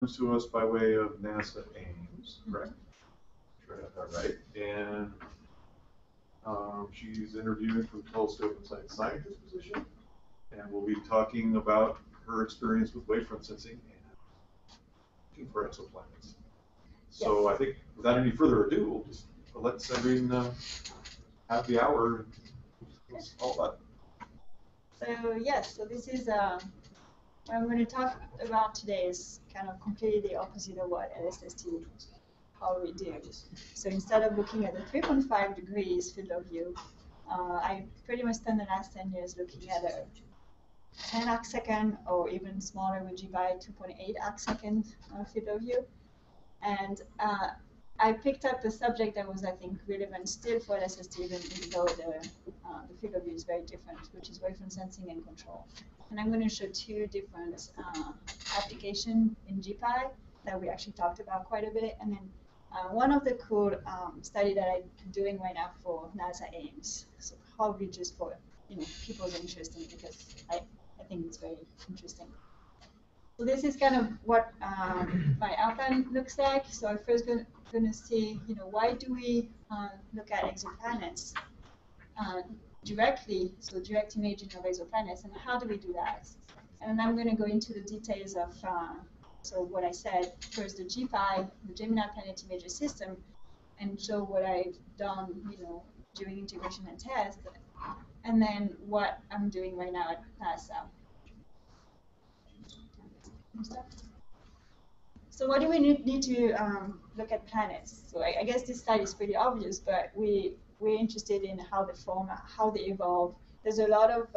comes to us by way of NASA Ames, correct? Sure I got that right. And she's interviewing for the telescope and science scientist position, and we'll be talking about her experience with wavefront sensing and for exoplanets. So yes. I think without any further ado, we'll just let Sandrine have the hour. Yes. All that. So yes, so this is what I'm going to talk about today is kind of completely the opposite of what LSST, how we do. So instead of looking at the 3.5 degrees field of view, I pretty much spent the last 10 years looking at a 10 arc second or even smaller with GPI 2.8 arc second field of view. And I picked up a subject that was, I think, relevant still for LSST, even though the field of view is very different, which is wavefront sensing and control. And I'm going to show two different applications in GPI that we actually talked about quite a bit. And then one of the cool study that I'm doing right now for NASA Ames, so probably just for people's interest, because I think it's very interesting. So this is kind of what my outline looks like. So I'm first going to see, why do we look at exoplanets directly, so direct imaging of exoplanets, and how do we do that? And I'm going to go into the details of, so what I said, first the GPI, the Gemini Planet Imager system, and show what I've done, during integration and test, and then what I'm doing right now at NASA. So what do we need to look at planets? So I guess this slide is pretty obvious, but we're interested in how they form, how they evolve. There's a lot of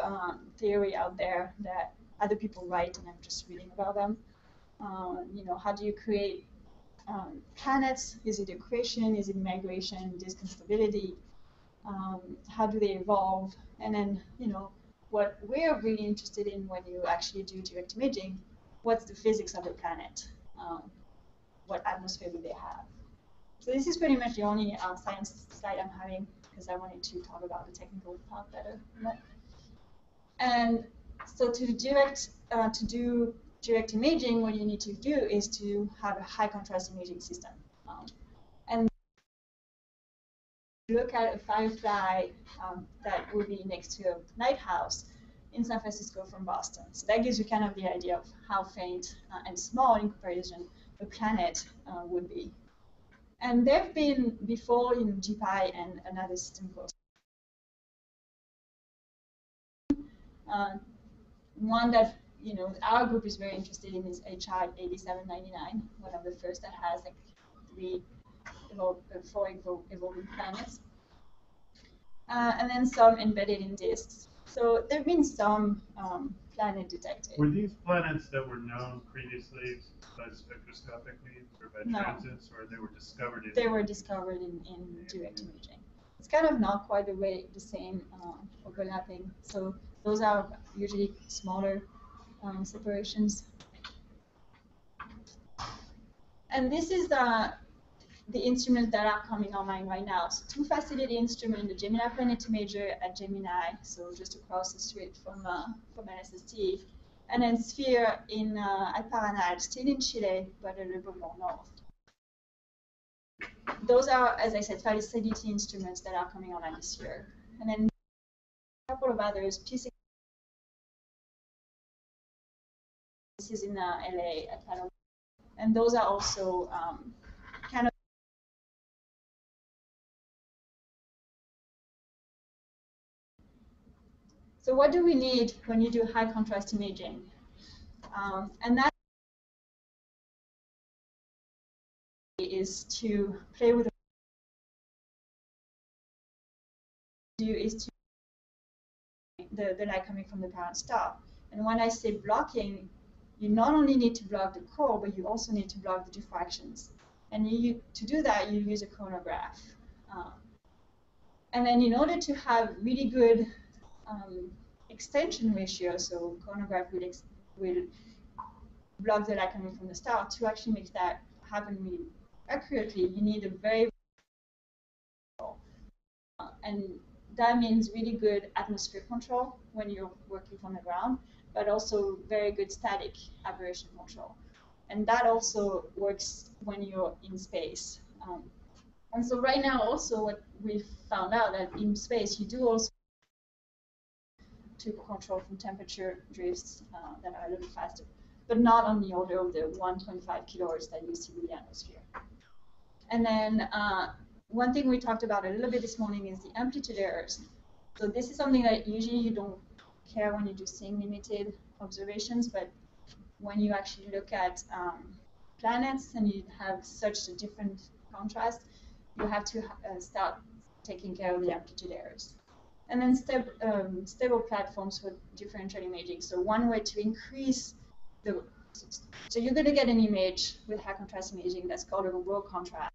theory out there that other people write, and I'm just reading about them. How do you create planets? Is it accretion? Is it migration? Distance stability? How do they evolve? And then, what we're really interested in when you actually do direct imaging, what's the physics of the planet? What atmosphere do they have? So this is pretty much the only science slide I'm having, because I wanted to talk about the technical part better. And so to do direct imaging, what you need to do is to have a high contrast imaging system. And look at a firefly that would be next to a lighthouse in San Francisco from Boston. So that gives you kind of the idea of how faint and small in comparison a planet would be. And there have been before in GPI and another system called one that our group is very interested in is HR 8799, one of the first that has like four evolving planets, and then some embedded in disks. So there have been some planet detected. Were these planets that were known previously by spectroscopic means or by transits, or they were discovered in? They were discovered in direct imaging. It's kind of not quite the same overlapping. So those are usually smaller separations. And this is the instruments that are coming online right now. So two facility instruments, the Gemini Planet Imager at Gemini, so just across the street from LSST, and then SPHERE in at Paranal, still in Chile, but a little bit more north. Those are, as I said, facility instruments that are coming online this year. And then a couple of others, P6. This is in LA at Paranal. And those are also so what do we need when you do high contrast imaging? And that is to play with the light coming from the parent star. And when I say blocking, you not only need to block the core, but you also need to block the diffractions. And to do that, you use a chronograph. And then in order to have really good extension ratio, so chronograph will block the light coming from the star. To actually make that happen really accurately, you need a very and that means really good atmosphere control when you're working from the ground, but also very good static aberration control. And that also works when you're in space. And so right now also what we've found out that in space you do also to control from temperature drifts that are a little faster, but not on the order of the 1.5 kilohertz that you see in the atmosphere. And then one thing we talked about a little bit this morning is the amplitude errors. So this is something that usually you don't care when you do seeing limited observations, but when you actually look at planets and you have such a different contrast, you have to start taking care of the amplitude errors. And then stable platforms for differential imaging. So one way to increase the, so you're going to get an image with high contrast imaging that's called a raw contrast.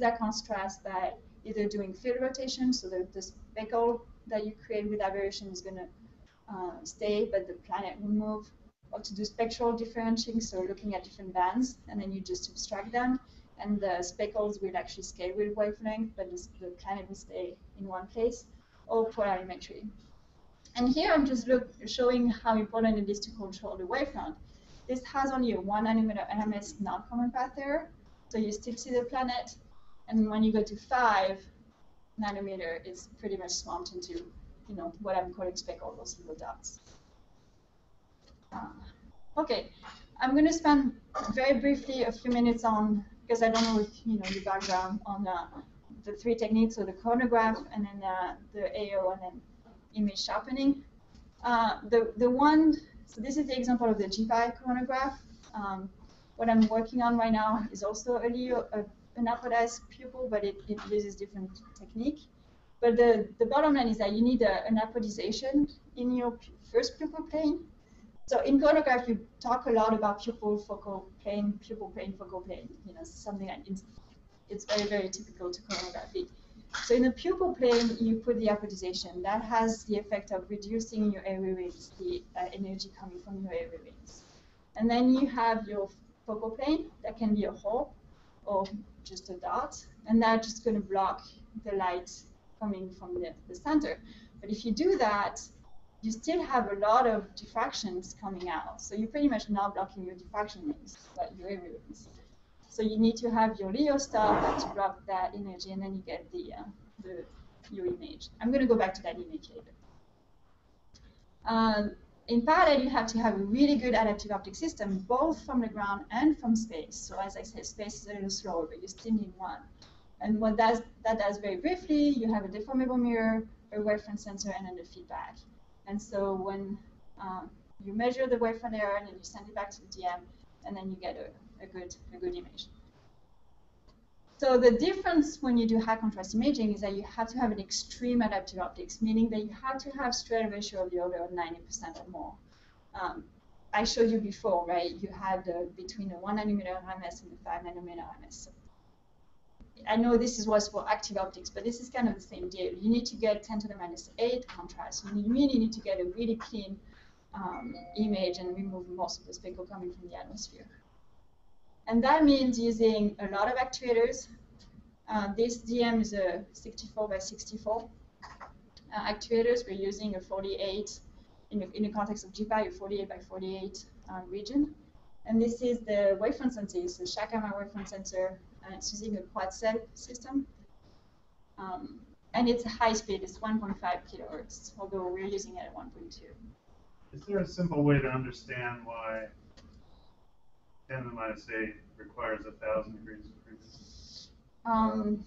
That contrast by either doing field rotation, so the speckle that you create with aberration is going to stay, but the planet will move, or to do spectral differentiating, so looking at different bands, and then you just abstract them, and the speckles will actually scale with wavelength, but the planet will stay in one place, or polarimetry. And here I'm just showing how important it is to control the wavefront. This has only a 1 nanometer NMS non-common path error, so you still see the planet, and when you go to 5 nanometer, it's pretty much swamped into, you know, what I'm calling speckles, those little dots. Okay, I'm going to spend very briefly a few minutes on, because I don't know if you know the background on the three techniques, so the chronograph and then the AO and then image sharpening. The one, so this is the example of the GPI chronograph. What I'm working on right now is also a LEO, an anodized pupil, but it uses different technique. But the bottom line is that you need an anodization in your first pupil plane. So in chronograph, you talk a lot about pupil, focal plane, pupil plane, focal plane. You know, something that it's very, very typical to chronography. So in the pupil plane, you put the apodization. That has the effect of reducing your AO rings, the energy coming from your AO rings. And then you have your focal plane. That can be a hole or just a dot. And that's just going to block the light coming from the center. But if you do that, you still have a lot of diffractions coming out. So you're pretty much not blocking your diffraction rings, but your AO rings. So you need to have your LEO stuff to block that energy, and then you get your image. I'm going to go back to that image later. In parallel, you have to have a really good adaptive optic system, both from the ground and from space. So as I said, space is a little slower, but you still need one. And what that does very briefly, you have a deformable mirror, a wavefront sensor, and then a feedback. And so when you measure the wavefront error, and then you send it back to the DM, and then you get a good image. So the difference when you do high contrast imaging is that you have to have an extreme adaptive optics, meaning that you have to have strand ratio of the order of 90% or more. I showed you before, right? You had between the 1 nanometer RMS and the 5 nanometer RMS. I know this was for active optics, but this is kind of the same deal. You need to get 10⁻⁸ contrast. You really need to get a really clean image and remove most of the speckle coming from the atmosphere. And that means using a lot of actuators. This DM is a 64 by 64 actuators. We're using a 48 in the context of GPI, a 48 by 48 region. And this is the wavefront sensor. It's the Shack-Hartmann wavefront sensor. It's using a quad cell system. And it's high speed. It's 1.5 kilohertz, although we're using it at 1.2. Is there a simple way to understand why 10⁻⁸ requires 1,000 degrees of freedom?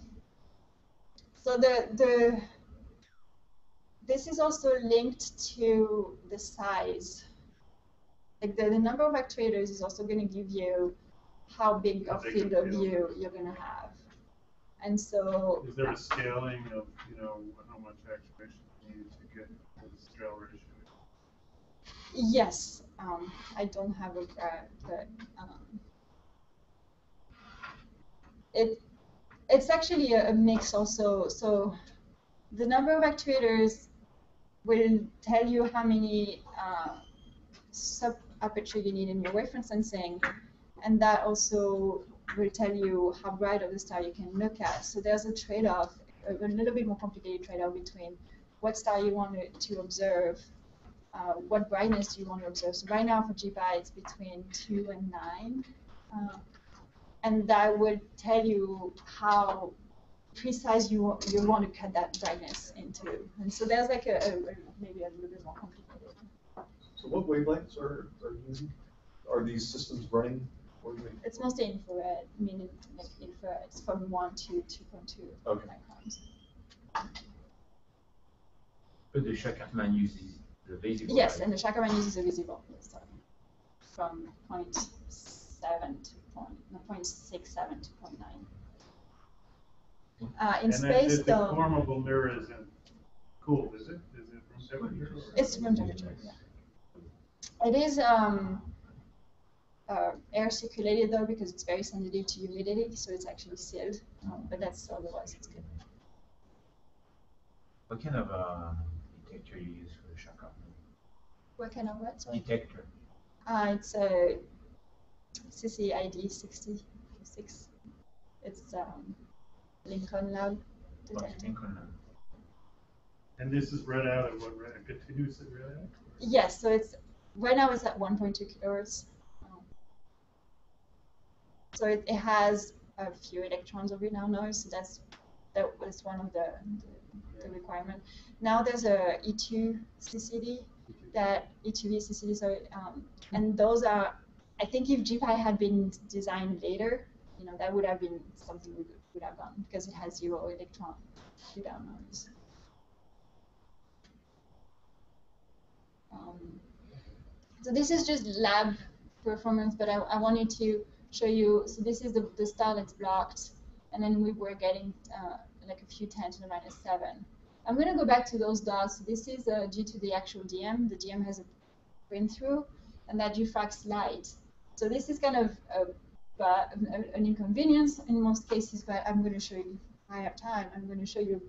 So this is also linked to the size. Like the number of actuators is also going to give you how big of field of view you're going to have. And so is there a scaling of, you know, how much actuation you need to get the strain ratio? Yes. I don't have a graph, but it's actually a mix also. So the number of actuators will tell you how many sub-aperture you need in your wavefront sensing, and that also will tell you how bright of the star you can look at. So there's a trade-off, a little bit more complicated trade-off between what star you want to observe what brightness do you want to observe. So right now for GPI it's between 2 and 9. And that would tell you how precise you want to cut that brightness into. And so there's like maybe a little bit more complicated. So what wavelengths are these systems running? It's mostly infrared, meaning like infrared. It's from 1 to 2.2 okay. microns. But the Shack-Hartmann uses the visible. Yes, right? And the Shack-Hartmann uses the visible. Yes, sorry. From 0.67 to 0.9. In space, the conformable mirror isn't cool, is it? Is it room temperature? It's room temperature. Yeah. It is air circulated though, because it's very sensitive to humidity, so it's actually sealed. But that's otherwise it's good. What kind of detector you use for the Shack-Hartmann? What kind of what? Sorry? Detector. It's a CCID 66. It's Lincoln lab. Lincoln lab. And this is read out at what rate? Continues it read out? Yes. So it's right now it's at 1.2 kilohertz. So it has a few electrons of now noise. So that was one of the requirement. Now there's a E2 CCD that E2 CCD. So and those are, I think if GPI had been designed later, you know, that would have been something we would have done because it has zero electron without noise. So this is just lab performance, but I wanted to show you. So this is the star that's blocked, and then we were getting like a few 10⁻⁷. I'm going to go back to those dots. So this is due to the actual DM. The DM has a print through, and that diffracts light. So this is kind of an inconvenience in most cases, but I'm going to show you if I have time. I'm going to show you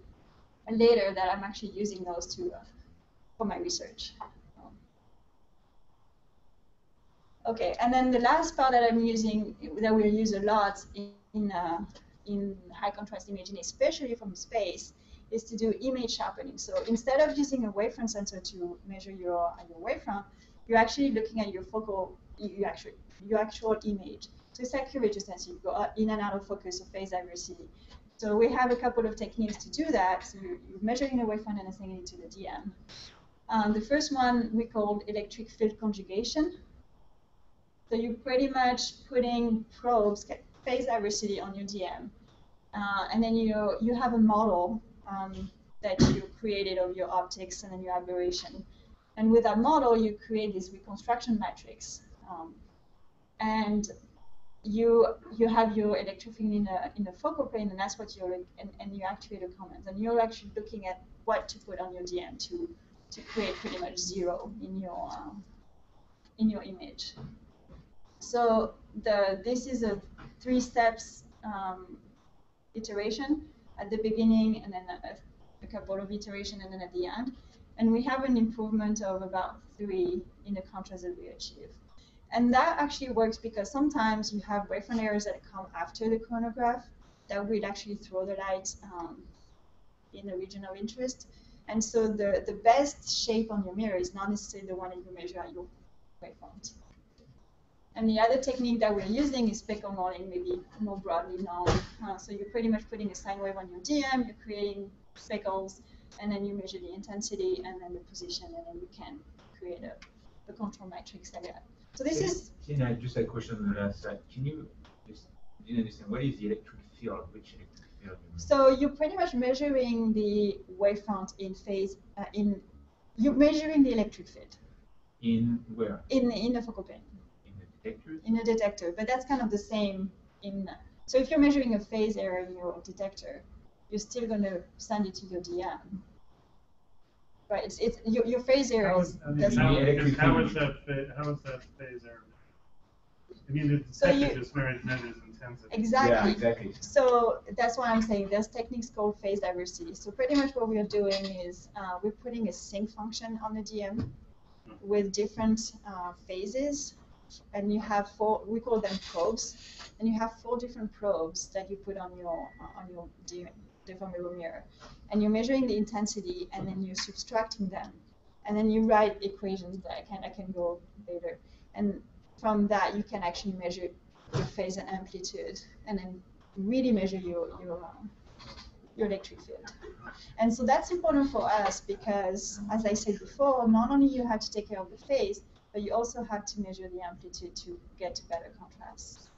later that I'm actually using those two for my research. Okay, and then the last part that I'm using, that we'll use a lot in high contrast imaging, especially from space, is to do image sharpening. So instead of using a wavefront sensor to measure your wavefront, you're actually looking at your focal, your actual image. So it's accurate just as you go in and out of focus or phase diversity. So we have a couple of techniques to do that. So you're measuring the wavefront and sending it to the DM. The first one we called electric field conjugation. So you're pretty much putting probes, phase diversity on your DM, and then you have a model that you created of your optics and then your aberration, and with that model you create this reconstruction matrix, and you have your electric field in the focal plane, and that's what you're and you actuate a comment, and you're actually looking at what to put on your DM to create pretty much zero in your image. So this is a 3 steps iteration at the beginning, and then a couple of iterations, and then at the end. And we have an improvement of about 3 in the contrast that we achieve. And that actually works because sometimes you have wavefront errors that come after the chronograph that will actually throw the light in the region of interest. And so the best shape on your mirror is not necessarily the one that you measure at your wavefront. And the other technique that we're using is speckle modeling, maybe more broadly known. So you're pretty much putting a sine wave on your DM, you're creating speckles, and then you measure the intensity and then the position, and then you can create a control matrix like that. So this is... Can I just a question on the last slide? Can you just understand what is the electric field? Which electric field? So you're pretty much measuring the wavefront in phase... you're measuring the electric field. In where? In the focal plane. In a detector, but that's kind of the same. So if you're measuring a phase error in your detector, you're still going to send it to your DM. But it's your phase error is. How is that phase error? I mean, the detector just measures intensity. Exactly. Yeah, exactly. So that's why I'm saying there's techniques called phase diversity. So pretty much what we're doing is we're putting a sync function on the DM with different phases. And you have 4. We call them probes, and you have 4 different probes that you put on your deformable mirror, and you're measuring the intensity, and then you're subtracting them and then you write equations that I can go later. And from that, you can actually measure your phase and amplitude, and then really measure your electric field. And so that's important for us because, as I said before, not only you have to take care of the phase, but you also have to measure the amplitude to get to better contrast.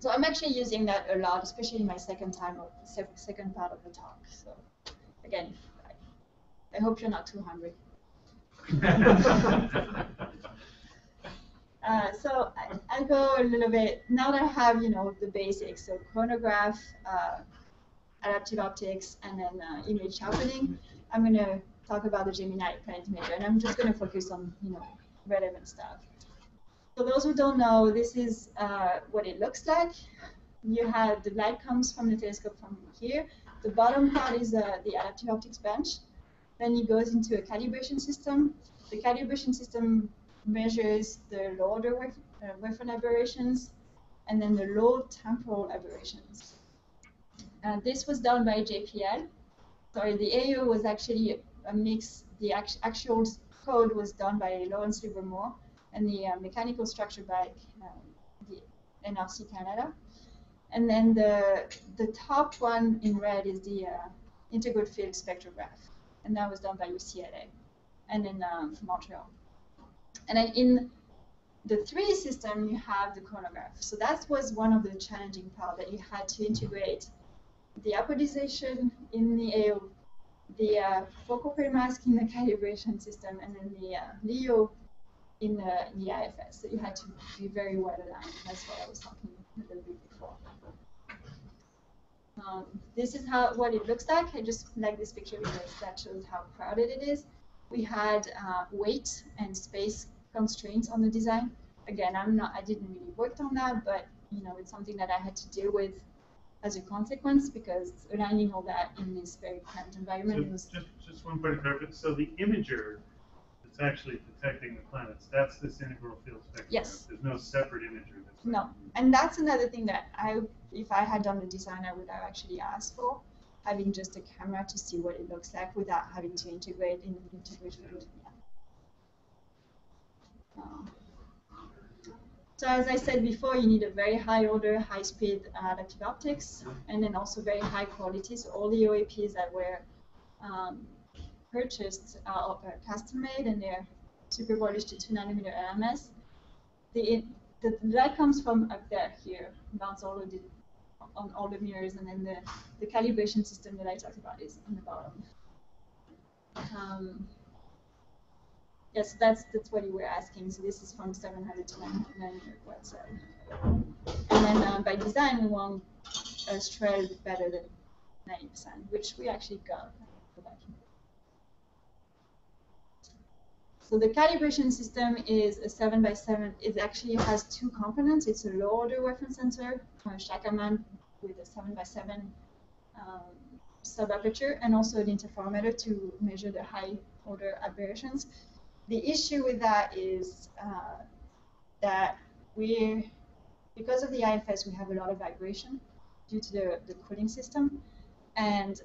So I'm actually using that a lot, especially in my second part of the talk. So again, I hope you're not too hungry. So I'll go a little bit, now that I have, the basics, so chronograph, adaptive optics, and then image sharpening, I'm going to talk about the Gemini Planet Imager, and I'm just going to focus on, relevant stuff. For those who don't know, this is what it looks like. You have the light comes from the telescope from here. The bottom part is the adaptive optics bench. Then it goes into a calibration system. The calibration system measures the low order waveform aberrations and then the low temporal aberrations. This was done by JPL. Sorry, the AO was actually a mix. The actual code was done by Lawrence Livermore, and the mechanical structure by the NRC Canada. And then the top one in red is the integral field spectrograph, and that was done by UCLA and in Montreal. And then in the 3D system, you have the chronograph. So that was one of the challenging parts, that you had to integrate the apodization in the AO, the focal pair mask in the calibration system, and then the LEO in the IFS. So you had to be very well aligned. That's what I was talking a little bit before. This is what it looks like. I just like this picture because that shows how crowded it is. We had weight and space constraints on the design. Again, I didn't really work on that, but it's something that I had to deal with as a consequence because aligning all that in this very cramped environment. So was just one point of reference. So the imager that's actually detecting the planets, that's this integral field spectrograph. Yes. There's no separate imager. That's no, and that's another thing that if I had done the design, I would have actually asked for. Having just a camera to see what it looks like without having to integrate in the integration. Yeah. So as I said before, you need a very high order, high speed adaptive optics, and then also very high quality. So all the OAPs that were purchased are custom made, and they're super polished to 2 nanometer LMS. The light comes from up there here, bounce all of the on all the mirrors, and then the calibration system that I talked about is on the bottom. Yes, that's what you were asking. So this is from 700 to 900 website. And then by design, we want a trail better than 90%, which we actually got. So the calibration system is a 7x7. It actually has two components. It's a low-order waveform sensor, Shack-Hartmann with a 7x7 sub-aperture, and also an interferometer to measure the high-order aberrations. The issue with that is that because of the IFS, we have a lot of vibration due to the cooling system, and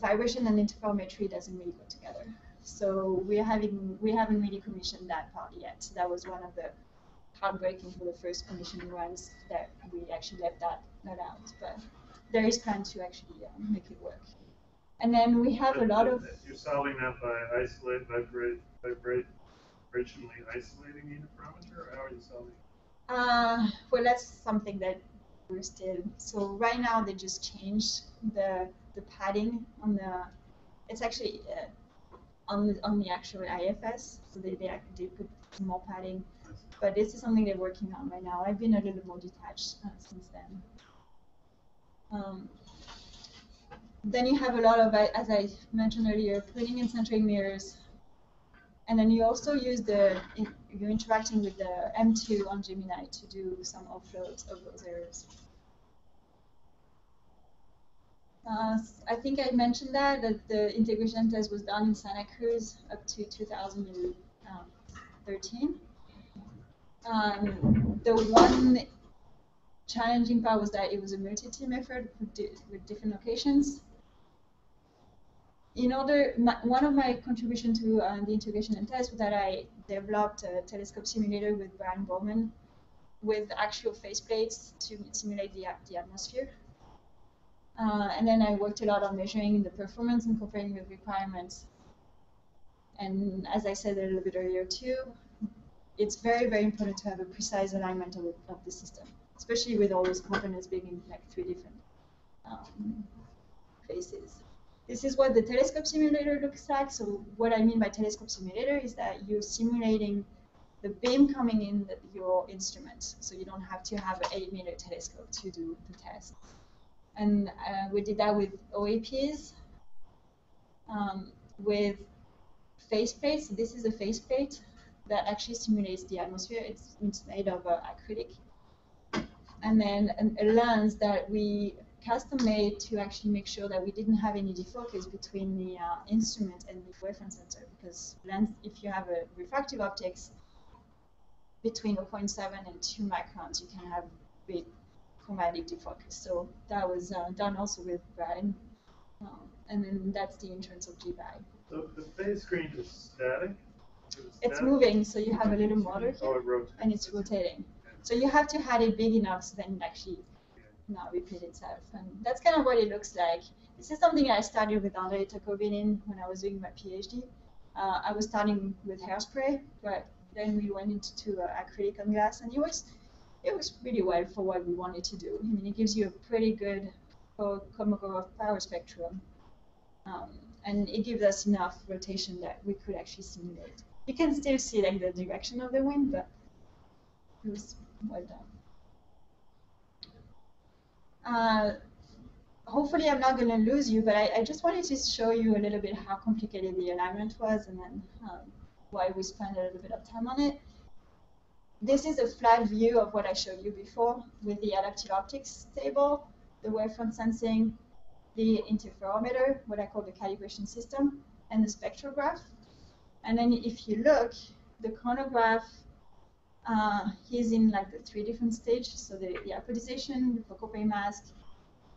vibration and interferometry doesn't really go together. So we haven't really commissioned that part yet. That was one of the heartbreaking for the first commissioning runs that we actually left that out. But there is plan to actually make it work. And then we have you're solving that by vibrationally isolating the interferometer, or how are you solving? Well, that's something that we're still. So right now they just changed the padding on the. It's actually. On the actual IFS, so they put more padding. But this is something they're working on right now. I've been a little more detached since then. Then you have a lot of, as I mentioned earlier, printing and centering mirrors. And then you also use you're interacting with the M2 on Gemini to do some offloads of those errors. I think I mentioned that the integration test was done in Santa Cruz up to 2013. The one challenging part was that it was a multi-team effort with different locations. in order, one of my contributions to the integration and test was that I developed a telescope simulator with Brian Bowman with actual faceplates to simulate the atmosphere. And then I worked a lot on measuring the performance and comparing with requirements. And as I said a little bit earlier too, it's very, very important to have a precise alignment of the system, especially with all those components being in like 3 different phases. This is what the telescope simulator looks like. So what I mean by telescope simulator is that you're simulating the beam coming in your instrument. So you don't have to have an 8-meter telescope to do the test. And we did that with OAPs, with faceplates. This is a faceplate that actually simulates the atmosphere. It's made of acrylic. And then a lens that we custom made to actually make sure that we didn't have any defocus between the instrument and the wavefront sensor. Because lens, if you have a refractive optics between 0.7 and 2 microns, you can have big chromatic defocus. So that was done also with Brian. And then that's the entrance of GPI. So the phase screen is static? It's moving, so you have a little motor here, and it's rotating. So you have to have it big enough so then it actually not repeat itself. And that's kind of what it looks like. This is something I started with Andrei Tokovinin when I was doing my PhD. I was starting with hairspray, but then we went into acrylic on glass, and it was pretty well for what we wanted to do. I mean, it gives you a pretty good Kolmogorov power spectrum, and it gives us enough rotation that we could actually simulate. You can still see like the direction of the wind, but it was well done. Hopefully I'm not going to lose you, but I just wanted to show you a little bit how complicated the alignment was, and then why we spent a little bit of time on it. This is a flat view of what I showed you before with the adaptive optics table, the wavefront sensing, the interferometer, what I call the calibration system, and the spectrograph. And then if you look, the chronograph, he's in like the 3 different stages, so the apodization, the focal plane mask,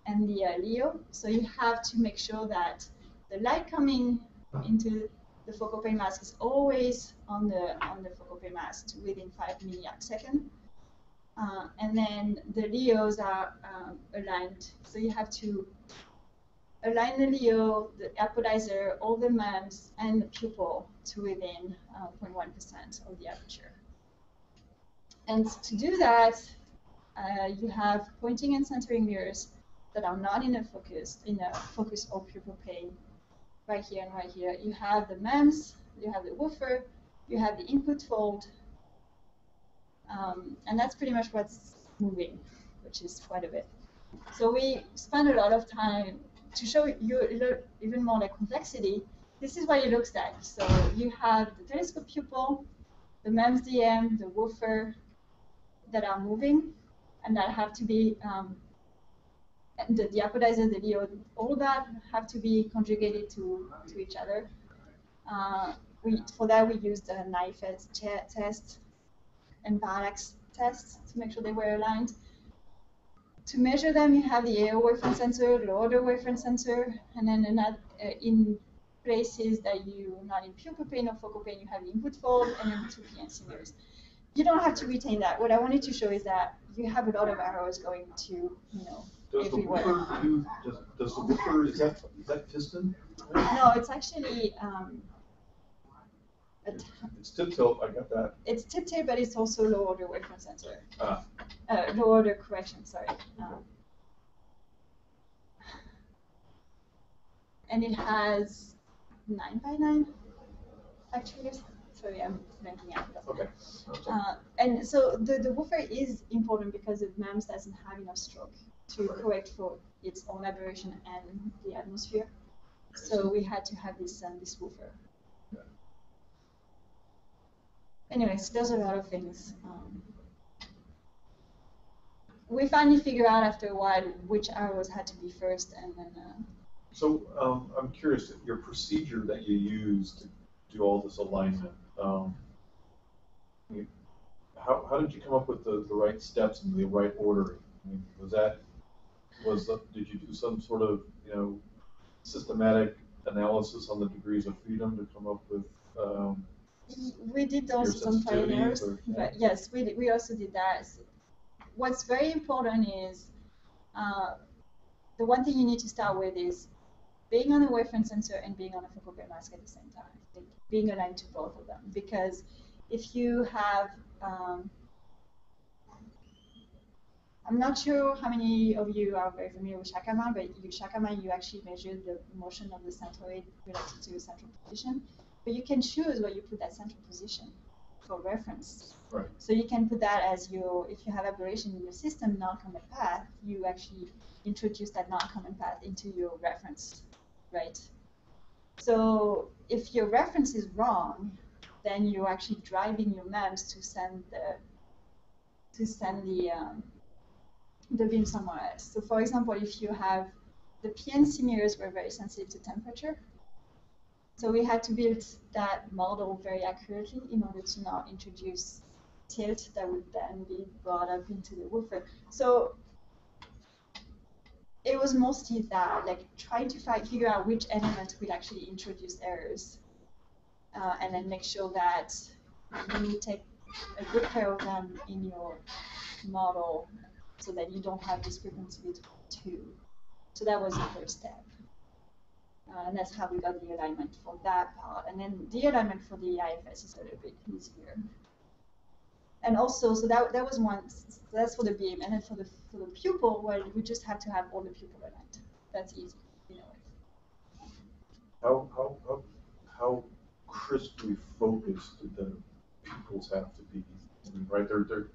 and the LEO. So you have to make sure that the light coming into the focal plane mask is always on the focal plane mask within 5 millisecond. And then the LEOs are aligned. So you have to align the LEO, the apodizer, all the MEMS, and the pupil to within 0.1% of the aperture. And to do that, you have pointing and centering mirrors that are not in a focus or pupil plane, right here and right here. You have the MEMS, you have the woofer, you have the input fold, and that's pretty much what's moving, which is quite a bit. So we spend a lot of time to show you even more the complexity. This is what it looks like. So you have the telescope pupil, the MEMS DM, the woofer, that are moving, and that have to be the apodizer, the LEO, all that have to be conjugated to each other. For that we used an IFS test and parallax tests to make sure they were aligned. To measure them, you have the AO wavefront sensor, low order wavefront sensor, and then another in places that you are not in pupil plane or focal plane, you have the input fold and then 2 PNC mirrors. You don't have to retain that. What I wanted to show is that you have a lot of arrows going to, everywhere. Does the woofer, is that piston? No, it's actually it's tip-tilt, I got that. It's tip-tilt, but it's also low-order wavefront sensor. Low-order correction, sorry. And it has 9 by 9 actuators. Sorry, I'm blanking out. Okay. And so the woofer is important because the MEMS doesn't have enough stroke to correct for its own aberration and the atmosphere. So we had to have this woofer. Yeah. Anyways, there's a lot of things. We finally figured out after a while which arrows had to be first, and then. So I'm curious, your procedure that you use to do all this alignment, how did you come up with the right steps and the right ordering? I mean, did you do some sort of systematic analysis on the degrees of freedom to come up with. We did also some failures, but yes, we also did that. What's very important is the one thing you need to start with is being on a wavefront sensor and being on a focal period mask at the same time. Like being aligned to both of them, because if you have, I'm not sure how many of you are very familiar with Shack-Hartmann, but Shack-Hartmann you actually measure the motion of the centroid related to the central position. But you can choose where you put that central position for reference. Right. So you can put that as your, if you have aberration in your system, non-common path, you actually introduce that non-common path into your reference, right? So if your reference is wrong, then you're actually driving your MEMS to send the beam somewhere else. So for example, if you have, the PNC mirrors were very sensitive to temperature. So we had to build that model very accurately in order to not introduce tilt that would then be brought up into the woofer. So it was mostly that, like trying to figure out which element will actually introduce errors, and then make sure that you take a good care of them in your model so that you don't have discrepancy between the two. So that was the first step. And that's how we got the alignment for that part. And then the alignment for the IFS is a little bit easier. And also, so that was one, so that's for the beam. And then for the pupil, well, we just have to have all the pupil aligned. That's easy, you know. How crisply focused did the pupils have to be? I mean, right, they're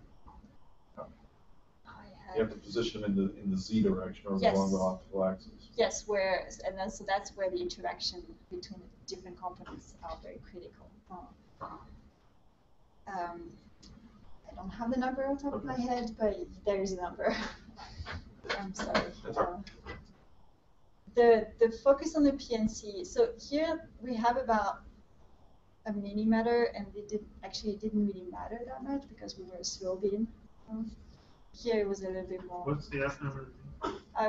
you have to position in the z direction or yes. Along the optical axis. Yes, where and then so that's where the interaction between the different components are very critical. I don't have the number on top of my head, but there is a number. I'm sorry. The focus on the PNC. So here we have about a millimeter, and it didn't really matter that much because we were a slow beam. Here it was a little bit more. What's the F number?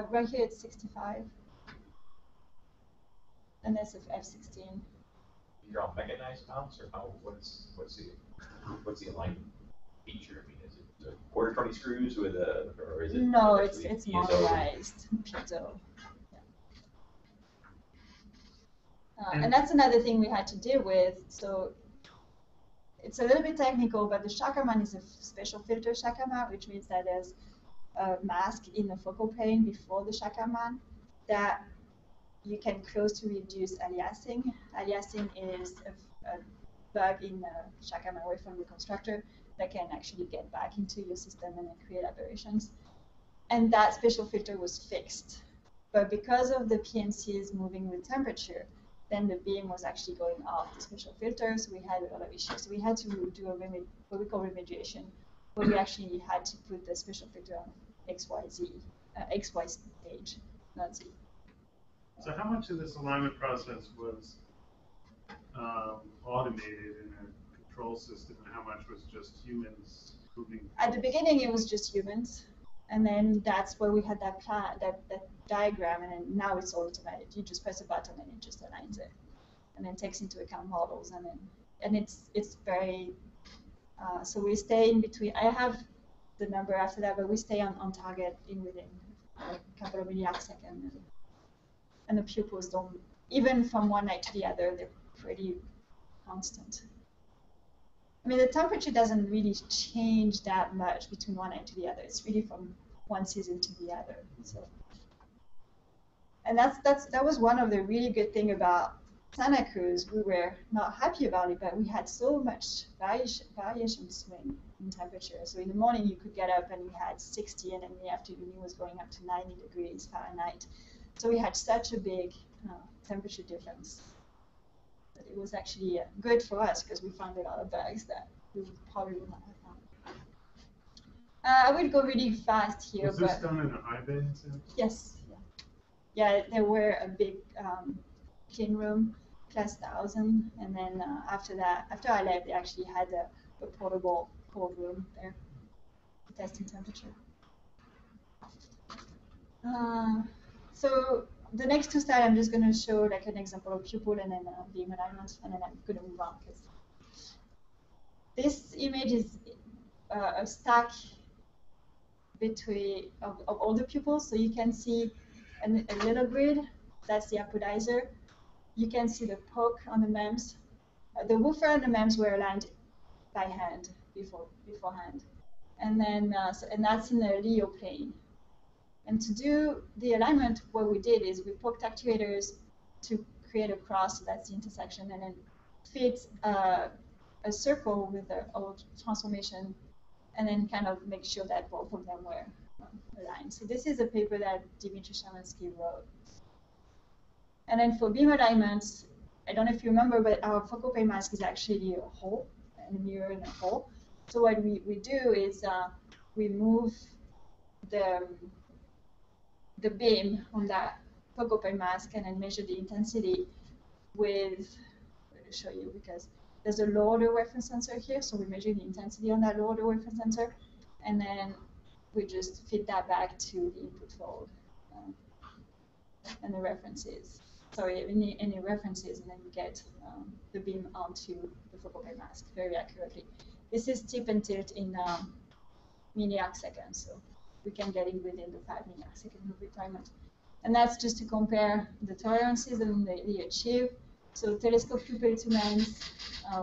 Right here it's 65. And that's of F16. You're all mechanized pumps, or how? What's the alignment feature? I mean, is it a quarter 20 screws with a, or is it? No, it's motorized piezo. Yeah. And that's another thing we had to deal with. So. It's a little bit technical, but the Shack-Hartmann is a special filter Shack-Hartmann, which means that there's a mask in the focal plane before the Shack-Hartmann that you can close to reduce aliasing. Aliasing is a bug in the Shack-Hartmann wavefront reconstructor that can actually get back into your system and then create aberrations. And that special filter was fixed. But because of the PMCs moving with temperature, then the beam was actually going off the special filter, so we had a lot of issues. So we had to do what we call remediation, but we actually had to put the special filter on XY stage, not Z. So how much of this alignment process was automated in a control system, and how much was just humans moving? At the beginning, it was just humans. And then that's where we had that plan, that diagram, and then now it's all automated. You just press a button and it just aligns it, and then takes into account models, and then it's very. So we stay in between. I have the number after that, but we stay on target within like a couple of milliseconds, and the pupils don't even from one night to the other. They're pretty constant. I mean, the temperature doesn't really change that much between one night to the other. It's really from one season to the other. So, and that was one of the really good things about Santa Cruz. We were not happy about it, but we had so much variation swing in temperature. So in the morning you could get up and we had 60, and in the afternoon it was going up to 90 degrees Fahrenheit. So we had such a big temperature difference. It was actually good for us because we found a lot of bugs that we would probably not have found. I would go really fast here. Was this done in an I-band? Yes. Yeah, there were a big clean room, class 1000, and then after that, after I left, they actually had a portable cold room there for testing temperature. So the next two slides, I'm just going to show like an example of pupil and then beam alignment, and then I'm going to move on. This image is a stack between of all the pupils, so you can see a little grid. That's the apodizer. You can see the poke on the MEMS. The woofer and the MEMS were aligned by hand beforehand, and then and that's in the LEO plane. And to do the alignment, what we did is we poked actuators to create a cross. That's the intersection, and then fit a circle with the old transformation, and then kind of make sure that both of them were aligned. So this is a paper that Dmitry Shalansky wrote. And then for beam alignments, I don't know if you remember, but our focal plane mask is actually a hole, a mirror in a hole. So what we do is we move the beam on that focal plane mask and then measure the intensity with, I'll show you, because there's a low order waveform sensor here, so we measure the intensity on that low order waveform sensor, and then we just feed that back to the input fold and the references. Sorry, any references, and then you get the beam onto the focal plane mask very accurately. This is tip and tilt in milliarcseconds, so we can get it within the 5 millisecond requirement. And that's just to compare the tolerances and the achieve. So telescope pupil to MEMS,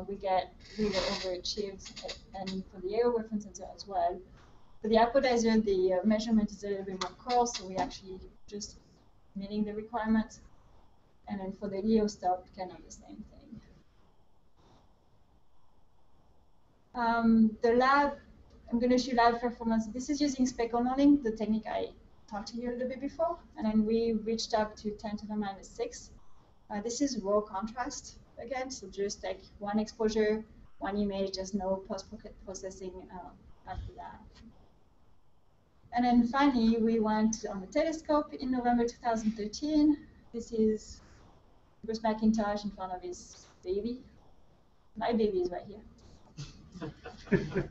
we get really overachieved, and for the air waveform sensor as well. For the apodizer, the measurement is a little bit more coarse, so we actually just meeting the requirements. And then for the LEO stop, kind of the same thing. The lab, I'm going to show lab performance. This is using speckle modeling, the technique I talked to you a little bit before. And then we reached up to 10⁻⁶. This is raw contrast again, so just like one exposure, one image, there's no post-processing after that. And then finally, we went on the telescope in November 2013. This is Bruce Macintosh in front of his baby. My baby is right here.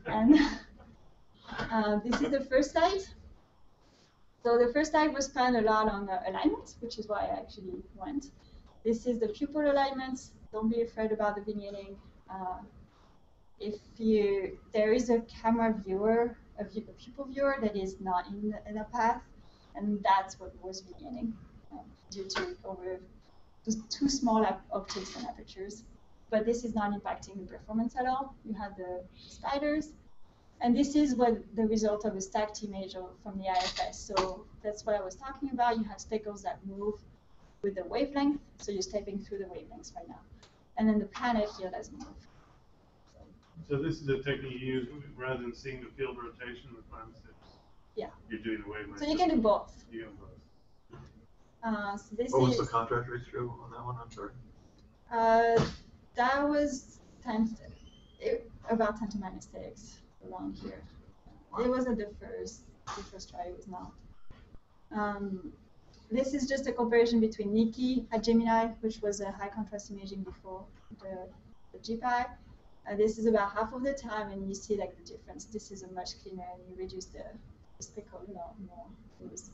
And this is the first slide. So the first slide was spent a lot on alignments, which is why I actually went. This is the pupil alignments. Don't be afraid about the vignetting. There is a camera viewer, a pupil viewer that is not in the path, and that's what was vignetting due to too small optics and apertures. But this is not impacting the performance at all. You have the spiders, and this is what the result of a stacked image from the IFS. So that's what I was talking about. You have speckles that move with the wavelength, so you're stepping through the wavelengths right now. And then the planet here doesn't move. So this is a technique you use rather than seeing the field rotation with time steps. Yeah. You're doing the wavelength. So you can do both. You can do both. So this what was the contrast ratio on that one? I'm sorry. That was about 10⁻⁶, around here. Wow. It wasn't the first try. It was not. This is just a comparison between Nikki at Gemini, which was a high contrast imaging before the GPI. This is about half of the time, and you see like the difference. This is a much cleaner, and you reduce the speckle a lot more. It was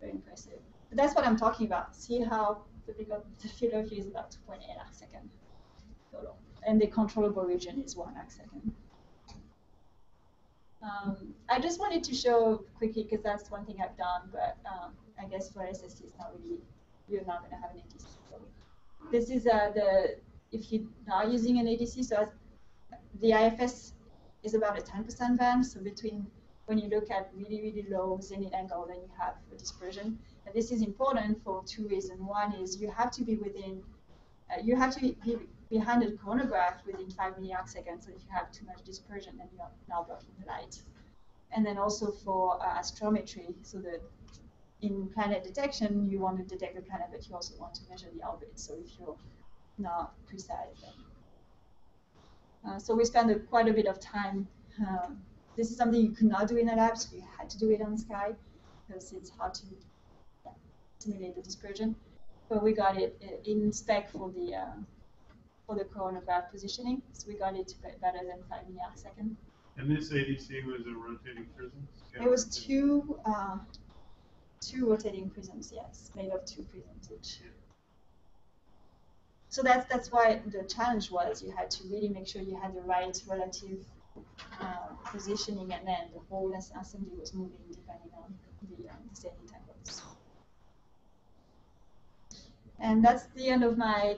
very impressive. But that's what I'm talking about. See how the field of view is about 2.8 arc/second total, and the controllable region is 1 arc/second. I just wanted to show quickly because that's one thing I've done, but I guess for LSST, it's not really, you're not going to have an ADC. So this is if you're not using an ADC, so as the IFS is about a 10% band, so between when you look at really, really low zenith angle, then you have a dispersion. And this is important for two reasons. One is you have to be within, you have to be behind a chronograph within 5 milli arc seconds, so if you have too much dispersion, then you're not blocking the light. And then also for astrometry, so that in planet detection, you want to detect the planet, but you also want to measure the orbit, so if you're not precise, then so we spent quite a bit of time. This is something you could not do in a lab, so you had to do it on the sky because it's hard to simulate the dispersion. But we got it in spec for the chronograph positioning, so we got it better than 5 milli arc/second. And this ADC was a rotating prism? Yeah. It was two Two rotating prisms, yes, made of two prisms each. So that's why the challenge was you had to really make sure you had the right relative positioning, and then the whole assembly was moving depending on the same intervals. And that's the end of my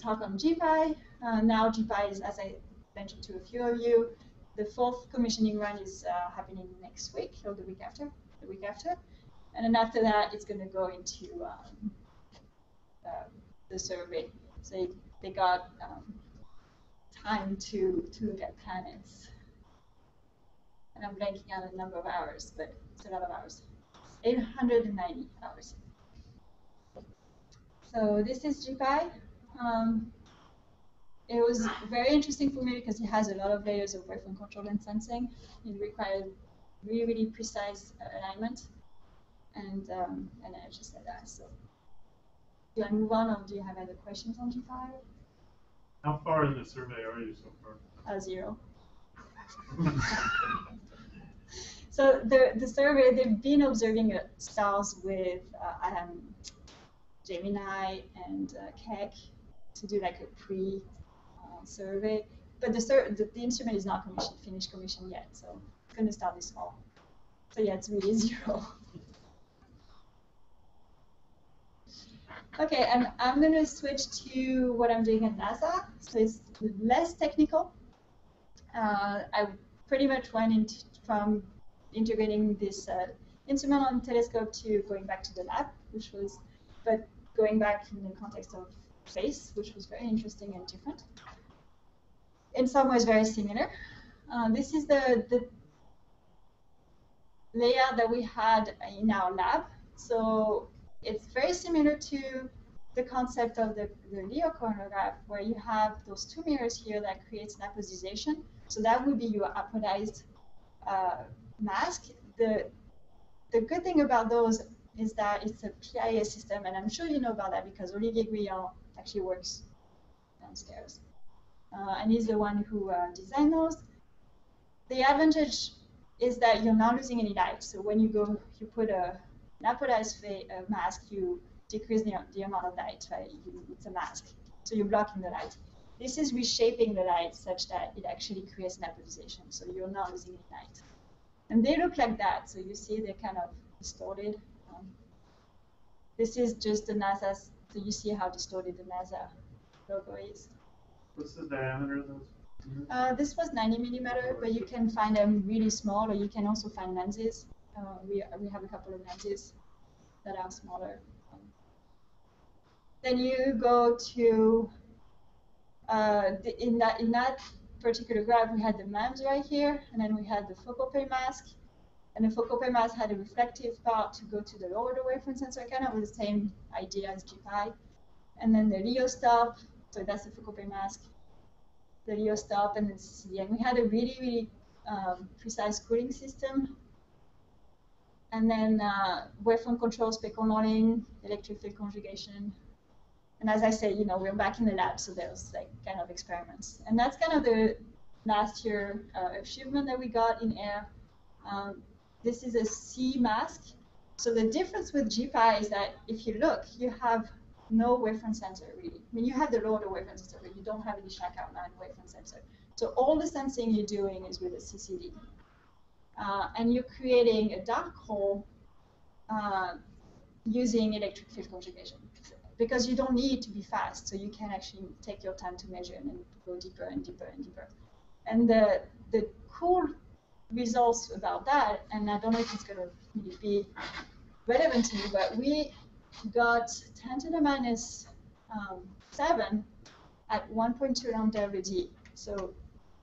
talk on GPI. Now GPI is, as I mentioned to a few of you, the fourth commissioning run is happening next week or the week after. And then after that, it's going to go into the survey. So they got time to look at planets. And I'm blanking on the number of hours, but it's a lot of hours. 890 hours. So this is GPI. It was very interesting for me because it has a lot of layers of waveform control and sensing. It required really, really precise alignment. And I just said that. So, do I move on, or do you have other questions on GPI? How far in the survey are you so far? Zero. So the survey, they've been observing stars with Gemini and Keck to do like a pre-survey, but the instrument is not finished commission yet, so it's going to start this fall. So yeah, it's really zero. Okay, and I'm going to switch to what I'm doing at NASA, so it's less technical. I pretty much went into, from integrating this instrument on the telescope to going back to the lab, which was, but going back in the context of space, which was very interesting and different. In some ways, very similar. This is the layout that we had in our lab. So it's very similar to the concept of the LEO chronograph, where you have those two mirrors here that creates an apodization. So that would be your apodized mask. The good thing about those is that it's a PIA system, and I'm sure you know about that because Olivier Guyon actually works downstairs. And he's the one who designed those. The advantage is that you're not losing any light. So when you go, you put an apodized mask, you decrease the amount of light, right? It's a mask, so you're blocking the light. This is reshaping the light such that it actually creates an apodization, so you're not losing any light. And they look like that, so you see they're kind of distorted. This is just the NASA, so you see how distorted the NASA logo is. What's the diameter of those? This was 90 millimeter, but you can find them really small, or you can also find lenses. We have a couple of lenses that are smaller. Then you go to in that particular graph, we had the MEMS right here, and then we had the focal pair mask, and the focal pair mask had a reflective part to go to the lower order waveform sensor, kind of with the same idea as GPI. And then the LEO stop, so that's the focal pair mask, the LEO stop, and the CCD. And we had a really, really precise cooling system. And then waveform control, speckle modeling, electric field conjugation. And as I say, you know, we're back in the lab, so there's like kind of experiments. And that's kind of the last year achievement that we got in air. This is a C mask. So the difference with GPI is that if you look, you have no waveform sensor really. I mean, you have the lower order waveform sensor, but you don't have any Shack-Hartmann waveform sensor. So all the sensing you're doing is with a CCD. And you're creating a dark hole using electric field conjugation, because you don't need to be fast, so you can actually take your time to measure and then go deeper and deeper and deeper. And the cool results about that, and I don't know if it's going to really be relevant to you, but we got 10 to the minus 7 at 1.2 lambda over d. So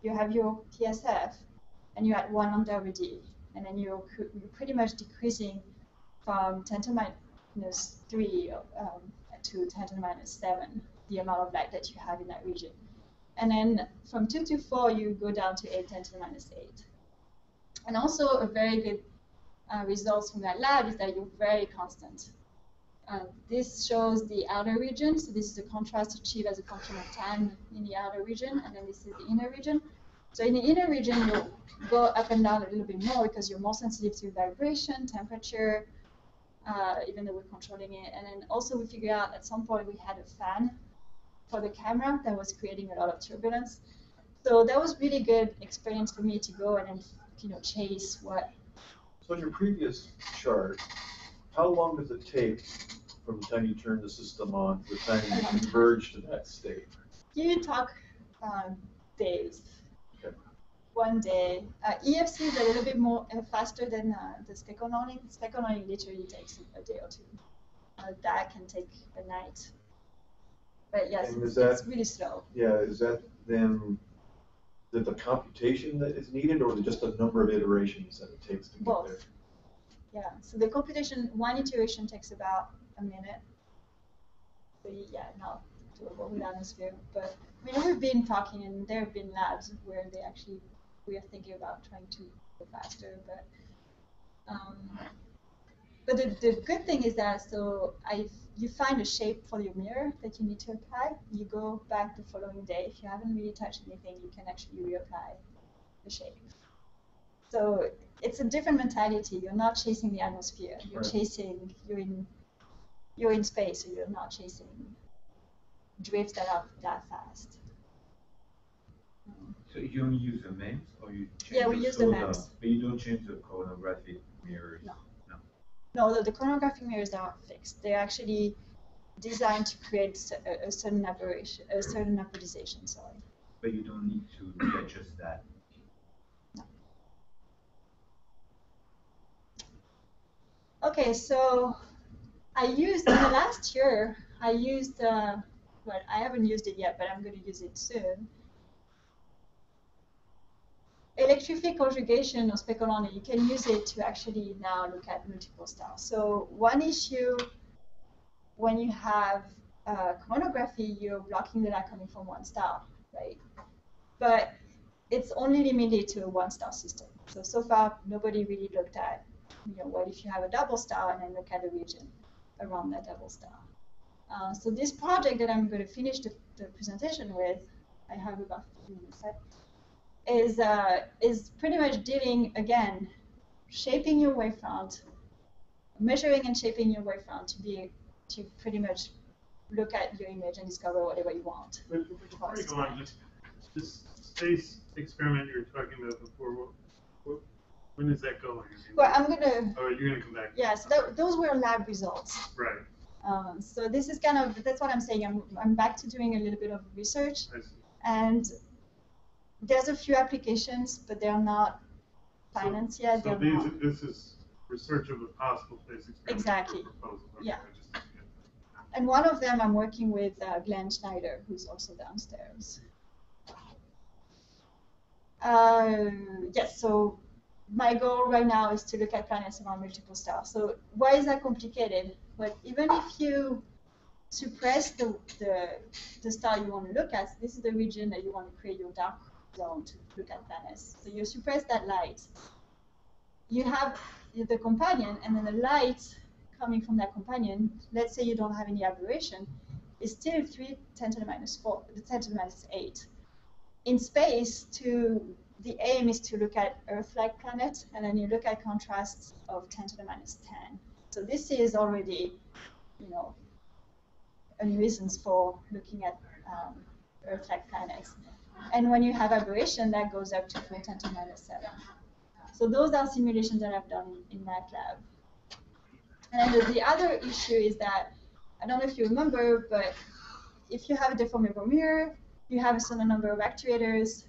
you have your PSF, and you're at 1 lambda over d, and then you're pretty much decreasing from 10 to the minus 3 to 10 to the minus 7, the amount of light that you have in that region. And then from 2 to 4, you go down to 8, 10 to the minus 8. And also a very good result from that lab is that you're very constant. This shows the outer region, so this is the contrast achieved as a function of time in the outer region, and then this is the inner region. So in the inner region, you'll go up and down a little bit more because you're more sensitive to vibration, temperature, even though we're controlling it. And then also we figured out at some point we had a fan for the camera that was creating a lot of turbulence. So that was really good experience for me to go and then, you know, chase what. So in your previous chart, how long does it take from the time you turn the system on to the time you converge to that state? You talk days. Okay. One day. EFC is a little bit more faster than the speckle learning. Speckle learning literally takes a day or two. That can take a night. But yes, it's really slow. Yeah, is that then the computation that is needed, or is it just the number of iterations that it takes to get Both. There? Yeah, so the computation, one iteration takes about a minute. So yeah, not doable with atmosphere. But I mean, we've been talking, and there have been labs where they actually, we are thinking about trying to go faster. But the good thing is that so you find a shape for your mirror that you need to apply. You go back the following day. If you haven't really touched anything, you can actually reapply the shape. So it's a different mentality. You're not chasing the atmosphere. You're right. Chasing. You're in space, so you're not chasing drifts that are that fast. So you only use the MEMS, or you change the we use the MEMS. But you don't change the chronographic mirrors. No. No, the chronographic mirrors aren't fixed. They're actually designed to create a certain aberration, a certain apodization. Sorry. But you don't need to adjust that. Okay, so I used in the last year. I used well, I haven't used it yet, but I'm going to use it soon. Electrophilia conjugation or speckle learning. You can use it to actually now look at multiple stars. So one issue when you have chronography, you're blocking the light coming from one star, right? But it's only limited to a one-star system. So far, nobody really looked at, you know, what if you have a double star and then look at the region around that double star. So this project that I'm going to finish the presentation with, I have about 15 minutes left, is pretty much dealing, again, shaping your wavefront, measuring and shaping your wavefront to pretty much look at your image and discover whatever you want. Before you go on, this space experiment you were talking about before, when is that going? Well, I'm going to... Oh, you're going to come back. Yes, yeah, so those were lab results. Right. So this is kind of, that's what I'm saying. I'm back to doing a little bit of research. I see. And there's a few applications, but they're not financed yet. So this is research of a possible place experiment. Exactly. Yeah. And one of them I'm working with Glenn Schneider, who's also downstairs. Yes, so my goal right now is to look at planets around multiple stars. So why is that complicated? But even if you suppress the star you want to look at, this is the region that you want to create your dark zone to look at planets. So you suppress that light. You have the companion, and then the light coming from that companion, let's say you don't have any aberration, is still 3×10⁻⁴, 10⁻⁸. In space, the aim is to look at Earth-like planets, and then you look at contrasts of 10⁻⁹. So this is already, you know, any reasons for looking at Earth-like planets. And when you have aberration, that goes up to 4×10⁻⁷. So those are simulations that I've done in that lab. And then the other issue is that, I don't know if you remember, but if you have a deformable mirror, you have a certain number of actuators.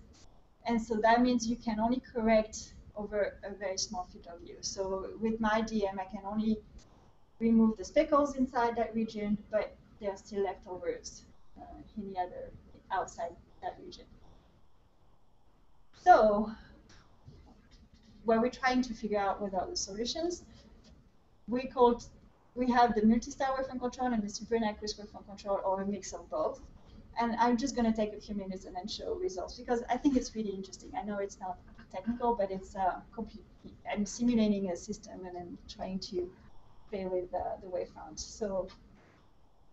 And so that means you can only correct over a very small field of view. So with my DM, I can only remove the speckles inside that region, but there are still leftovers in the other outside that region. So what we're trying to figure out with all the solutions, we have the multi-star wavefront control and the supervacuous wavefront control, or a mix of both. And I'm just going to take a few minutes and then show results because I think it's really interesting. I know it's not technical, but it's I'm simulating a system and I'm trying to play with the wavefront. So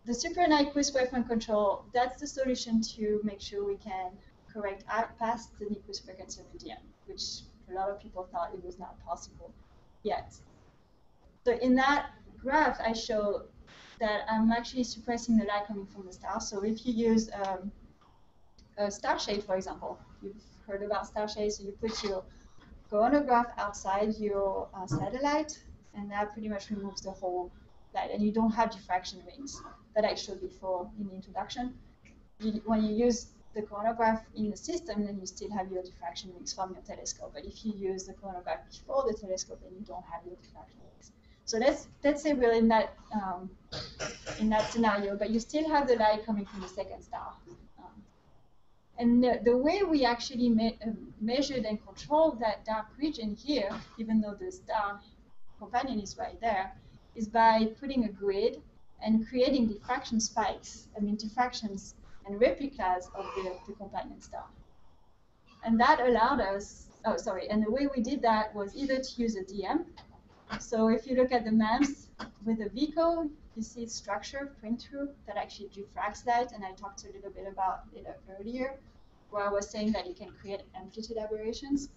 the supraNyquist wavefront control, that's the solution to make sure we can correct past the Nyquist frequency of the DM, which a lot of people thought it was not possible yet. So in that graphs, I show that I'm actually suppressing the light coming from the star. So if you use a star shade, for example, you've heard about star shade, so you put your coronagraph outside your satellite, and that pretty much removes the whole light, and you don't have diffraction rings that I showed before in the introduction. When you use the coronagraph in the system, then you still have your diffraction rings from your telescope. But if you use the coronagraph before the telescope, then you don't have your diffraction rings. So let's say we're in that scenario, but you still have the light coming from the second star. And the way we actually measured and controlled that dark region here, even though the star companion is right there, is by putting a grid and creating diffraction spikes, I mean diffractions and replicas of the companion star. And that allowed us, oh sorry, and the way we did that was either to use a DM. So if you look at the MEMS with a VCO, you see structure, print through, that actually diffracts light, and I talked a little bit about it earlier, where I was saying that you can create amplitude aberrations.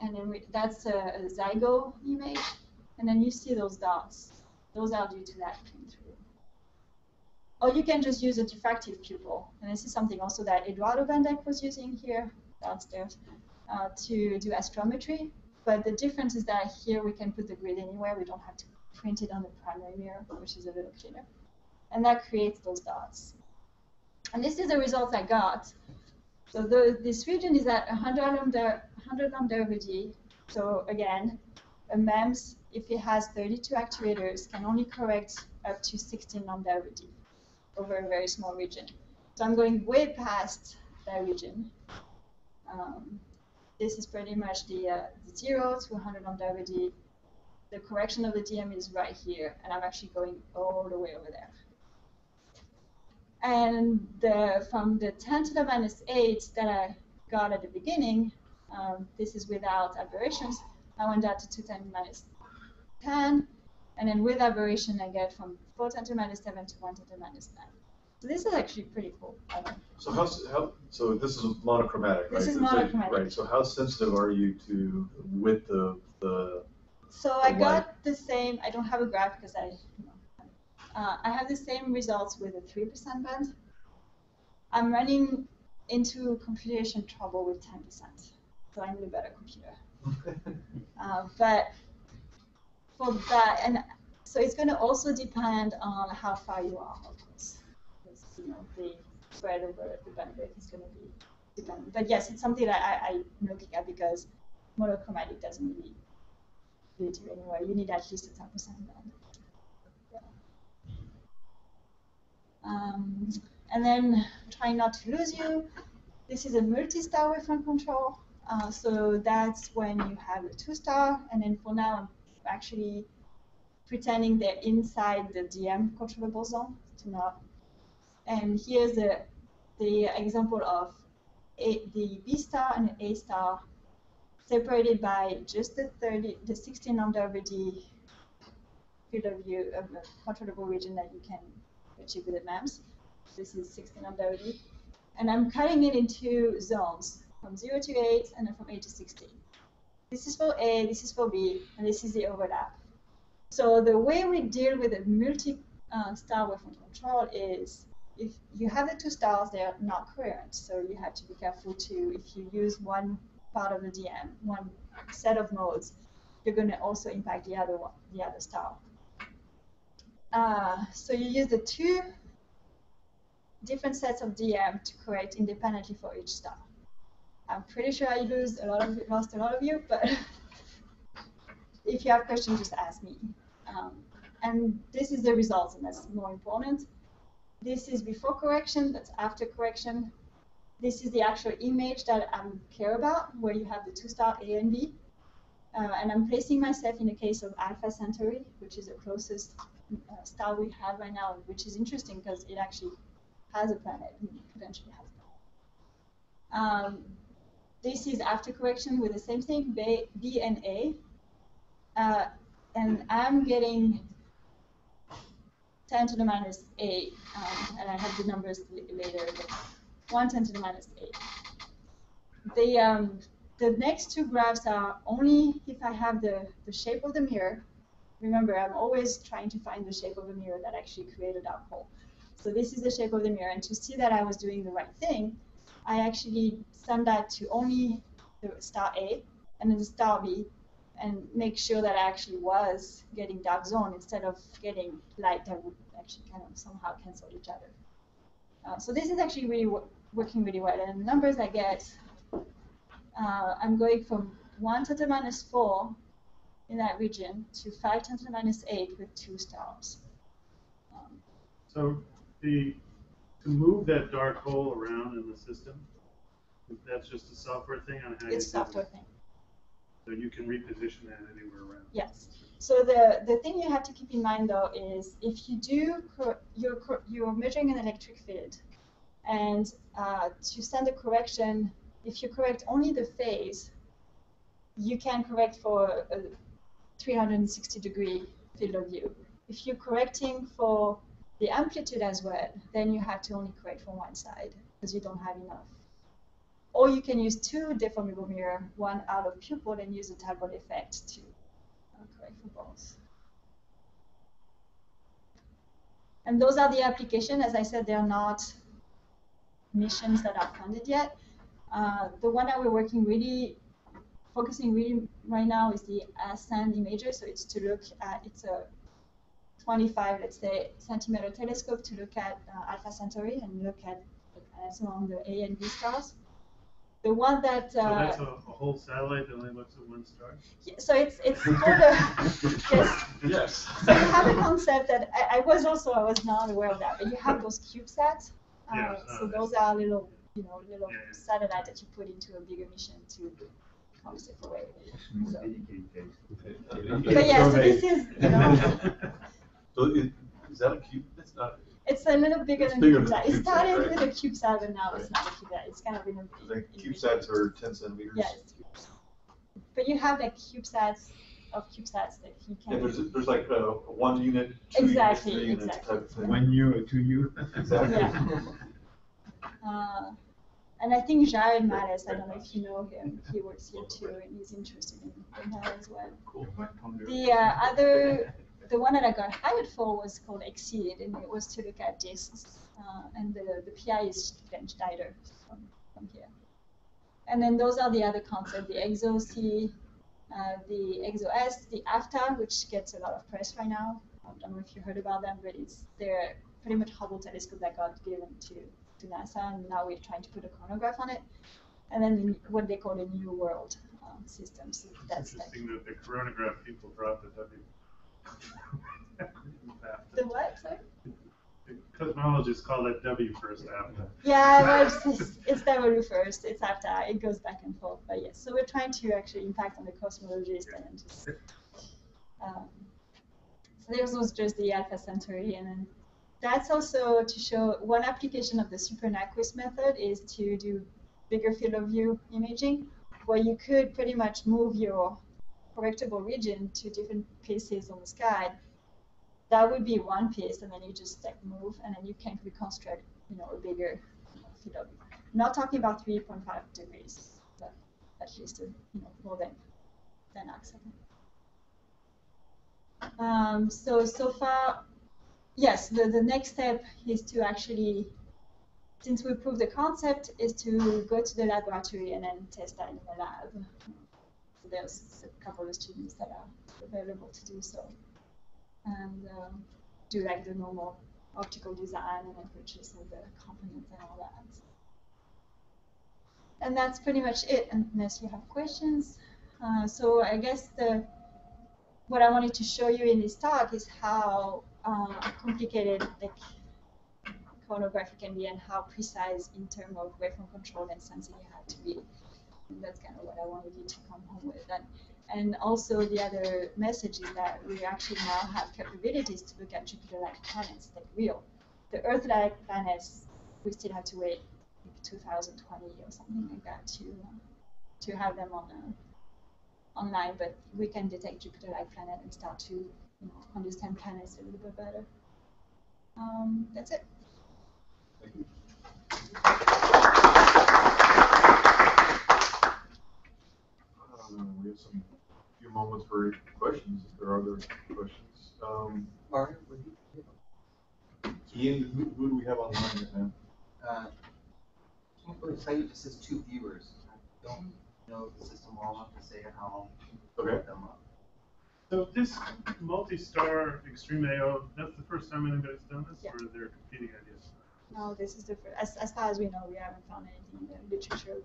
And then that's a Zygo image. And then you see those dots. Those are due to that coming through. Or you can just use a diffractive pupil. And this is something also that Eduardo Van Dyck was using here downstairs to do astrometry. But the difference is that here we can put the grid anywhere. We don't have to print it on the primary mirror, which is a little cleaner. And that creates those dots. And this is the result I got. So this region is at 100 lambda-OVD. So again, a MEMS, if it has 32 actuators, can only correct up to 16 lambda-OVD over a very small region. So I'm going way past that region. This is pretty much the 0 to 100 lambda-OVD. The correction of the DM is right here, and I'm actually going all the way over there. And from the 10 to the minus 8 that I got at the beginning, this is without aberrations, I went down to 2 times minus 10, and then with aberration I get from 4 times to minus 7 to 1 times to minus 9. So this is actually pretty cool. So so this is monochromatic, right? This is monochromatic. Right. So how sensitive are you to width of the? So I got the same. I don't have a graph because I have the same results with a 3% band. I'm running into computation trouble with 10%, so I need a better computer. But for that, and so it's going to also depend on how far you are, of course, because you know the spread over the bandwidth is going to be dependent. But yes, it's something that I'm looking at because monochromatic doesn't really do it anywhere. You need at least a 10% band. Yeah. And then trying not to lose you. This is a multi-star wavefront control. So that's when you have a 2-star, and then for now I'm actually pretending they're inside the DM controllable zone to not. And here's the example of the B-star and the A-star separated by just the 16 lambda-OVD field of view of the controllable region that you can achieve with the MEMS. This is 16 lambda-OVD, and I'm cutting it into zones. From 0 to 8, and then from 8 to 16. This is for A, this is for B, and this is the overlap. So the way we deal with a multi-star wavefront control is if you have the 2 stars, they are not coherent. So you have to be careful to, if you use one part of the DM, one set of modes, you're going to also impact the other one, the other star. So you use the 2 different sets of DM to correct independently for each star. I'm pretty sure I lost a lot of you, but if you have questions, just ask me. And this is the results, and that's more important. This is before correction, that's after correction. This is the actual image that I care about, where you have the 2-star A and B. And I'm placing myself in the case of Alpha Centauri, which is the closest star we have right now, which is interesting because it actually has a planet, potentially has a planet. This is after correction with the same thing, B and A. And I'm getting 10 to the minus 8. And I have the numbers later. But 1 10 to the minus 8. The next 2 graphs are only if I have the shape of the mirror, remember, I'm always trying to find the shape of a mirror that actually created that hole. So this is the shape of the mirror, and to see that I was doing the right thing, I actually send that to only the star A and then the star B, and make sure that I actually was getting dark zone instead of getting light that would actually kind of somehow cancel each other. So this is actually really working really well, and the numbers I get, I'm going from 1 × 10⁻⁴ in that region to 5 × 10⁻⁸ with 2 stars. So to move that dark hole around in the system, that's just a software thing on how it's software thing. So you can reposition that anywhere around. Yes. So the thing you have to keep in mind though is if you do you're measuring an electric field, and to send a correction, if you correct only the phase, you can correct for a 360-degree field of view. If you're correcting for the amplitude as well, then you have to only correct for one side because you don't have enough. Or you can use 2 deformable mirrors, one out of pupil, and use the Talbot effect to correct for both. And those are the applications. As I said, they are not missions that are funded yet. The one that we're focusing really right now is the Ascend Imager. So it's to look at, it's a 25, let's say, centimeter telescope to look at Alpha Centauri and look at the planets along the A and B stars. The one that so that's a whole satellite that only looks at one star. Yeah, so it's called yes. Yes. So you have a concept that I was not aware of that, but you have those CubeSats. Yeah, so those are little little satellite that you put into a bigger mission to concept away. So. But yeah, so this is So is that a cube? That's not. It's a little bigger than CubeSat. It started with a CubeSat, but now it's not a CubeSat. It's kind of in a big. CubeSats are 10 centimeters? Yes. But you have like CubeSats of CubeSats that you can. Yeah, there's like a 1 unit, 2 exactly, units, 3 exactly. Units type thing. 1U or 2U? Exactly. Yeah. And I think Jared Mattis, I don't know if you know him, he works here too, and he's interested in that as well. Cool. The other. The one that I got hired for was called EXCEDE, and it was to look at disks. And the PI is Ben Schneider from here. And then those are the other concepts, the EXO-C, the EXO-S, the AFTA, which gets a lot of press right now. I don't know if you heard about them, but they're pretty much Hubble telescope that got given to NASA, and now we're trying to put a chronograph on it. And then what they call the New World system. So that's interesting that the chronograph people dropped it. The what? Sorry? The cosmologists call it W first after. Yeah, well, it's W first. It's after. It goes back and forth. But yes, so we're trying to actually impact on the cosmologists and just. So there was just the Alpha Centauri, and then that's also to show one application of the supernaqueous method is to do bigger field of view imaging, where you could pretty much move your correctable region to different pieces on the sky. That would be one piece, and then you just like move, and then you can reconstruct, a bigger field of view. I'm not talking about 3.5 degrees, but at least more than axis. So far, yes. The next step is to actually, since we proved the concept, is to go to the laboratory and then test that in the lab. There's a couple of students that are available to do so, and do like the normal optical design and purchase of the components and all that. And that's pretty much it, unless you have questions. So I guess what I wanted to show you in this talk is how complicated the chronography can be and how precise in terms of waveform control and sensing you have to be. And that's kind of what I wanted you to come home with. And also the other message is that we actually now have capabilities to look at Jupiter-like planets, like real. The Earth-like planets, we still have to wait like 2020 or something like that to have them online. But we can detect Jupiter-like planets and start to understand planets a little bit better. That's it. Thank you. We have a few moments for questions. If there are other questions, Ian, who do we have online right now? It just says 2 viewers. I don't know the system well enough to say how to set them up. So this multi-star extreme AO, that's the first time anybody's done this, or they're competing ideas? No, this is the first. As far as we know, we haven't found anything in the literature.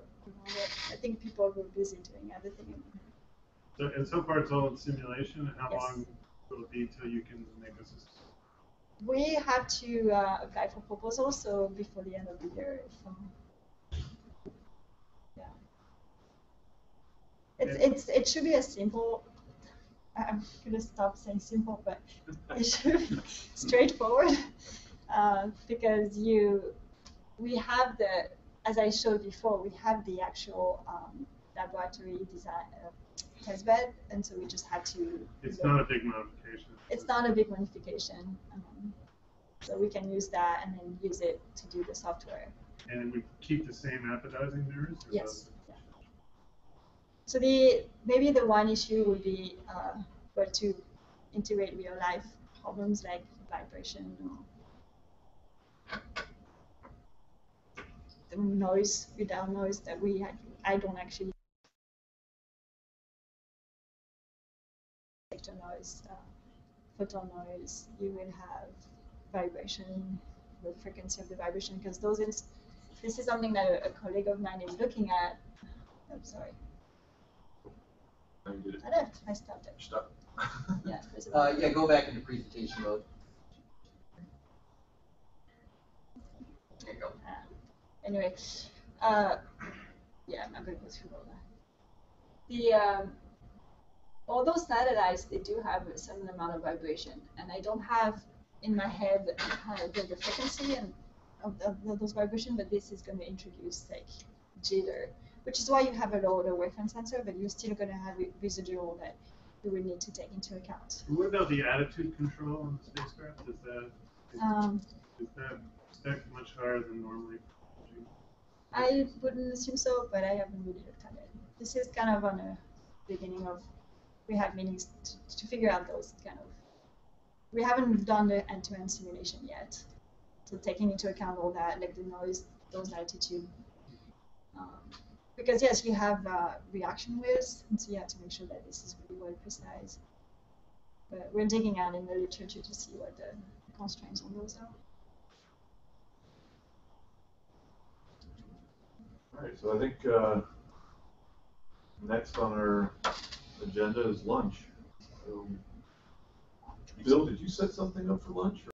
I think people were busy doing everything. So, and so far it's all in simulation, and how long will it be till you can make this system? We have to apply for proposals, so before the end of the year. It should be a simple. I'm gonna stop saying simple, but it should be straightforward because we have the, as I showed before, we have the actual laboratory design test bed, and so we just had to. It's not a big modification. It's not a big modification, so we can use that and then use it to do the software. And we keep the same appetizing mirrors. Yes. So maybe the one issue would be where to integrate real life problems like vibration or the noise without noise that we I don't actually detect noise, photon noise. You will have vibration, the frequency of the vibration, because those this is something that a colleague of mine is looking at. I'm sorry. I stopped it. Stop. Yeah, go back into presentation mode. There you go. Anyway, yeah, I'm not going to go through all that. Although satellites, they do have a certain amount of vibration, and I don't have in my head the frequency and of those vibrations, but this is going to introduce like jitter, which is why you have a low order waveform sensor, but you're still going to have residual that you will need to take into account. What about the attitude control on the spacecraft? Is that much higher than normally? I wouldn't assume so, but I haven't really looked at it. This is kind of on the beginning of, we have meetings to figure out those kind of, we haven't done the end-to-end simulation yet. So taking into account all that, like the noise, those attitude. Because yes, you have reaction waves, and so you have to make sure that this is really well precise. But we're digging out in the literature to see what the constraints on those are. All right, so I think next on our agenda is lunch. So, Bill, did you set something up for lunch? Or